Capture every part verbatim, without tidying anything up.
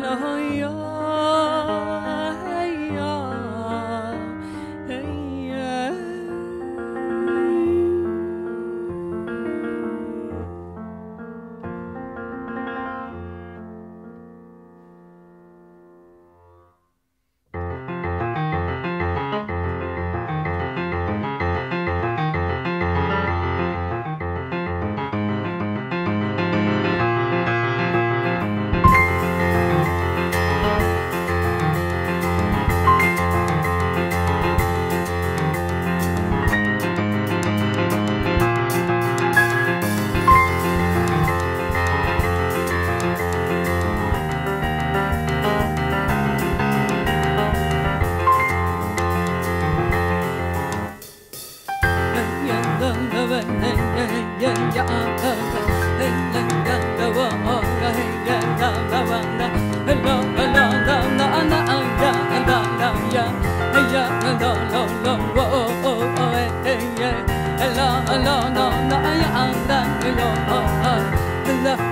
Hello,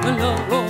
hello, hello,